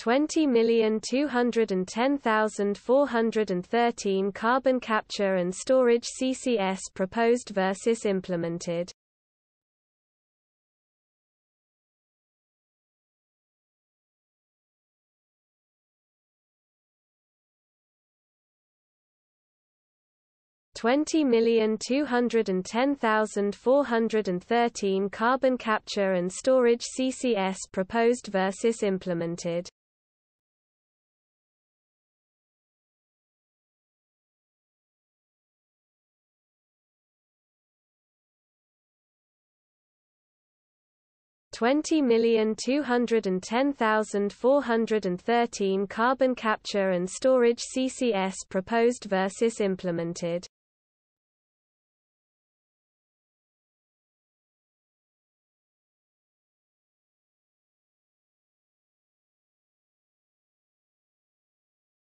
20,210,413 carbon capture and storage CCS proposed versus implemented. Carbon capture and storage CCS proposed versus implemented. Carbon capture and storage CCS proposed versus implemented.